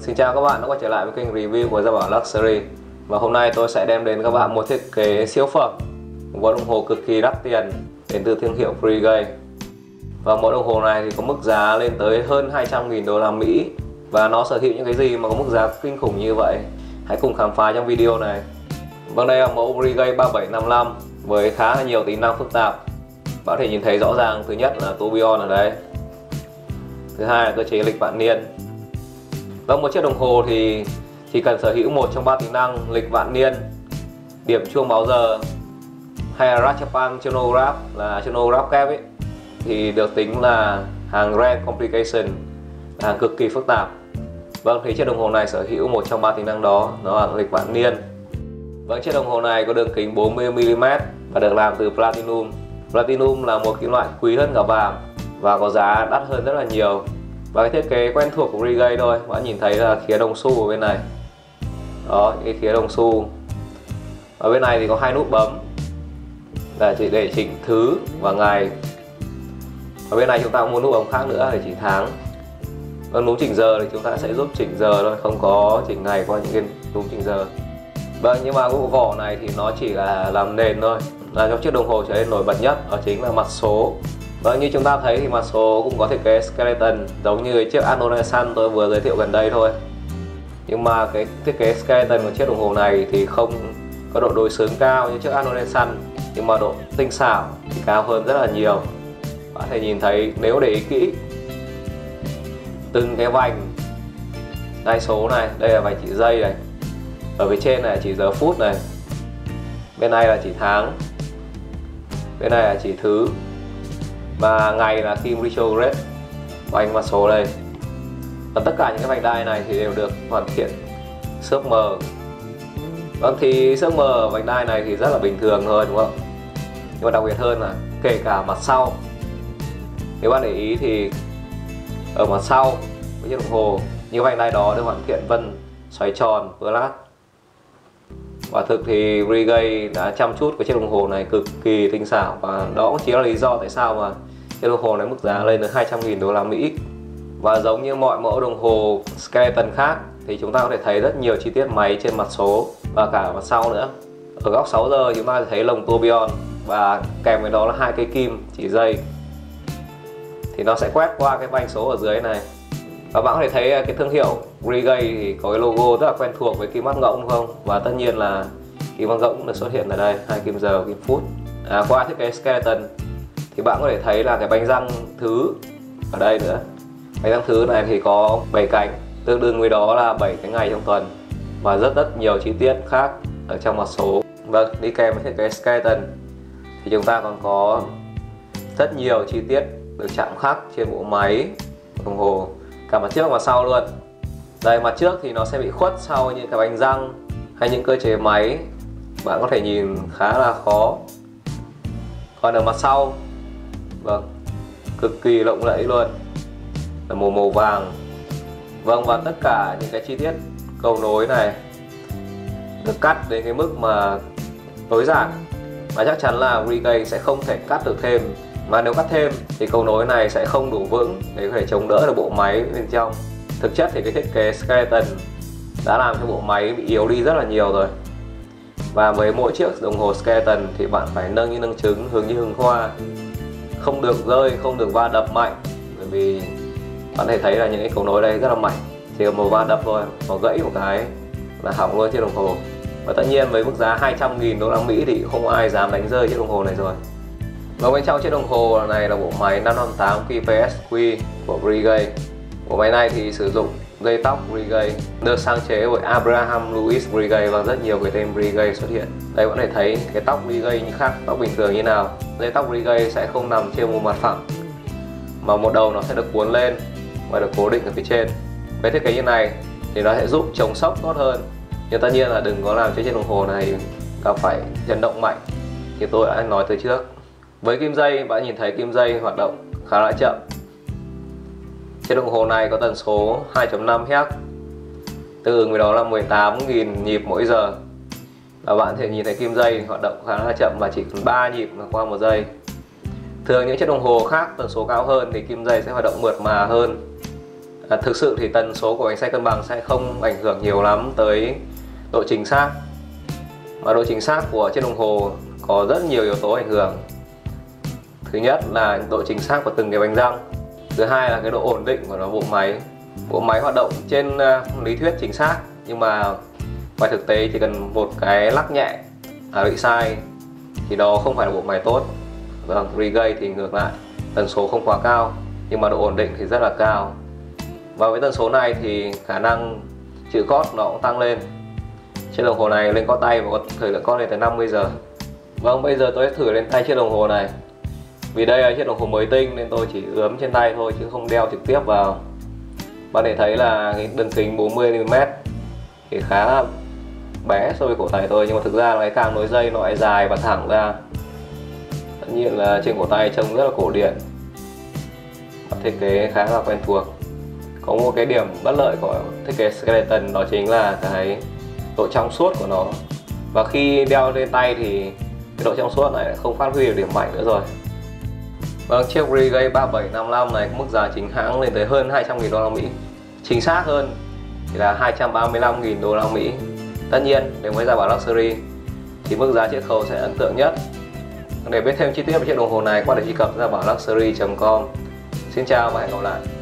Xin chào các bạn đã quay trở lại với kênh review của Gia Bảo Luxury. Và hôm nay tôi sẽ đem đến các bạn một thiết kế siêu phẩm, một bộ đồng hồ cực kỳ đắt tiền đến từ thương hiệu Freegate. Và mẫu đồng hồ này thì có mức giá lên tới hơn 200.000 đô la Mỹ. Và nó sở hữu những cái gì mà có mức giá kinh khủng như vậy? Hãy cùng khám phá trong video này. Vâng, đây là mẫu Breguet 3755 với khá là nhiều tính năng phức tạp. Bạn có thể nhìn thấy rõ ràng, thứ nhất là Tourbillon ở đây, thứ hai là cơ chế lịch vạn niên. Vâng, một chiếc đồng hồ thì chỉ cần sở hữu một trong ba tính năng lịch vạn niên, điểm chuông báo giờ hay là rattrapante chronograph là chronograph kép ấy, thì được tính là hàng rare complication, là hàng cực kỳ phức tạp. Vâng, thì chiếc đồng hồ này sở hữu một trong ba tính năng đó, nó là lịch vạn niên. Vâng, chiếc đồng hồ này có đường kính 40mm và được làm từ platinum. Platinum là một kim loại quý hơn cả vàng và có giá đắt hơn rất là nhiều. Và cái thiết kế quen thuộc của Breguet thôi, bạn nhìn thấy là khía đồng xu ở bên này. Đó, cái khía đồng xu. Ở bên này thì có hai nút bấm để chỉnh thứ và ngày. Ở bên này chúng ta cũng muốn nút bấm khác nữa để chỉnh tháng. Còn núm chỉnh giờ thì chúng ta sẽ giúp chỉnh giờ thôi, không có chỉnh ngày qua những cái núm chỉnh giờ. Vâng, nhưng mà cái bộ vỏ này thì nó chỉ là làm nền thôi, là trong chiếc đồng hồ trở nên nổi bật nhất, đó chính là mặt số. Vâng, như chúng ta thấy thì mặt số cũng có thiết kế skeleton giống như chiếc Audemars tôi vừa giới thiệu gần đây thôi. Nhưng mà cái thiết kế skeleton của chiếc đồng hồ này thì không có độ đối xứng cao như chiếc Audemars, nhưng mà độ tinh xảo thì cao hơn rất là nhiều. Bạn có thể nhìn thấy nếu để ý kỹ từng cái vành đai số này, đây là vành chỉ giây này, ở phía trên này chỉ giờ phút này, bên này là chỉ tháng, bên này là chỉ thứ, và ngày là kim retrograde, vành mặt số đây. Và tất cả những cái vành đai này thì đều được hoàn thiện xước mờ. Vâng, thì xước mờ vành đai này thì rất là bình thường thôi, đúng không? Nhưng mà đặc biệt hơn là kể cả mặt sau, nếu bạn để ý thì ở mặt sau với chiếc đồng hồ, những vành đai đó được hoàn thiện vân xoáy tròn vừa lát. Và thực thì Breguet đã chăm chút với chiếc đồng hồ này cực kỳ tinh xảo, và đó cũng chính là lý do tại sao mà chiếc đồng hồ này mức giá lên tới 200.000 đô la Mỹ. Và giống như mọi mẫu đồng hồ skeleton khác thì chúng ta có thể thấy rất nhiều chi tiết máy trên mặt số và cả mặt sau nữa. Ở góc 6 giờ chúng ta có thể thấy lồng tourbillon và kèm với đó là hai cây kim chỉ dây. Thì nó sẽ quét qua cái vành số ở dưới này. Và bạn có thể thấy cái thương hiệu Breguet thì có cái logo rất là quen thuộc với kim mắt ngỗng, đúng không? Và tất nhiên là kim mắt ngỗng cũng được xuất hiện ở đây, hai kim giờ, kim phút. Qua thiết kế skeleton thì bạn có thể thấy là cái bánh răng thứ ở đây nữa. Bánh răng thứ này thì có 7 cánh, tương đương với đó là 7 cái ngày trong tuần, và rất nhiều chi tiết khác ở trong mặt số. Vâng, đi kèm với thiết kế skeleton thì chúng ta còn có rất nhiều chi tiết được chạm khắc trên bộ máy đồng hồ, cả mặt trước và sau luôn. Đây, mặt trước thì nó sẽ bị khuất sau những cái bánh răng hay những cơ chế máy, bạn có thể nhìn khá là khó. Còn ở mặt sau, vâng, cực kỳ lộng lẫy luôn, là màu vàng. Vâng, và tất cả những cái chi tiết cầu nối này được cắt đến cái mức mà tối giản, và chắc chắn là Breguet sẽ không thể cắt được thêm. Và nếu cắt thêm thì cầu nối này sẽ không đủ vững để có thể chống đỡ được bộ máy bên trong. Thực chất thì cái thiết kế skeleton đã làm cho bộ máy bị yếu đi rất là nhiều rồi. Và với mỗi chiếc đồng hồ skeleton thì bạn phải nâng như nâng trứng, hướng như hướng hoa, không được rơi, không được va đập mạnh. Bởi vì bạn có thể thấy là những cái cầu nối đây rất là mạnh, chỉ có một va đập thôi, nó gãy một cái là hỏng luôn chiếc đồng hồ. Và tất nhiên với mức giá 200.000 đô la Mỹ thì không ai dám đánh rơi chiếc đồng hồ này rồi. Và bên trong chiếc đồng hồ này là bộ máy 558QPSQ của Breguet. Bộ máy này thì sử dụng dây tóc Breguet, được sáng chế bởi Abraham Louis Breguet, và rất nhiều cái tên Breguet xuất hiện. Đây, bạn có thể thấy cái tóc Breguet như khác tóc bình thường như nào. Dây tóc Breguet sẽ không nằm trên một mặt phẳng, mà một đầu nó sẽ được cuốn lên và được cố định ở phía trên. Với thiết kế như này thì nó sẽ giúp chống sốc tốt hơn. Nhưng tất nhiên là đừng có làm cho chiếc đồng hồ này gặp phải chấn động mạnh, như tôi đã nói từ trước. Với kim dây, bạn nhìn thấy kim dây hoạt động khá là chậm. Chiếc đồng hồ này có tần số 2.5Hz, tương ứng với đó là 18.000 nhịp mỗi giờ. Và bạn thể nhìn thấy kim dây hoạt động khá là chậm, và chỉ cần 3 nhịp qua 1 giây. Thường những chiếc đồng hồ khác tần số cao hơn thì kim dây sẽ hoạt động mượt mà hơn, Thực sự thì tần số của bánh xe cân bằng sẽ không ảnh hưởng nhiều lắm tới độ chính xác. Mà độ chính xác của chiếc đồng hồ có rất nhiều yếu tố ảnh hưởng. Thứ nhất là độ chính xác của từng cái bánh răng. Thứ hai là cái độ ổn định của nó, bộ máy. Bộ máy hoạt động trên lý thuyết chính xác, nhưng mà ngoài thực tế chỉ cần một cái lắc nhẹ là bị sai, thì đó không phải là bộ máy tốt. Vâng, Breguet thì ngược lại, tần số không quá cao nhưng mà độ ổn định thì rất là cao. Và với tần số này thì khả năng chịu cót nó cũng tăng lên. Chiếc đồng hồ này lên cót tay và có thời lượng cót lên tới 50 giờ. Vâng, bây giờ tôi sẽ thử lên tay chiếc đồng hồ này. Vì đây là chiếc đồng hồ mới tinh nên tôi chỉ ướm trên tay thôi chứ không đeo trực tiếp vào. Bạn để thấy là cái đường kính 40mm thì khá là bé so với cổ tay tôi, nhưng mà thực ra là cái càng nối dây nó lại dài và thẳng ra. Tất nhiên là trên cổ tay trông rất là cổ điển, thiết kế khá là quen thuộc. Có một cái điểm bất lợi của thiết kế skeleton đó chính là cái độ trong suốt của nó, và khi đeo lên tay thì cái độ trong suốt này không phát huy được điểm mạnh nữa rồi. Vâng, chiếc Breguet 3755 này có mức giá chính hãng lên tới hơn 200.000 đô la Mỹ, chính xác hơn thì là 235.000 đô la Mỹ. Tất nhiên đến với Gia Bảo Luxury thì mức giá chiết khấu sẽ ấn tượng nhất. Để biết thêm chi tiết về chiếc đồng hồ này, qua để truy cập gia bảo luxury.com. Xin chào và hẹn gặp lại.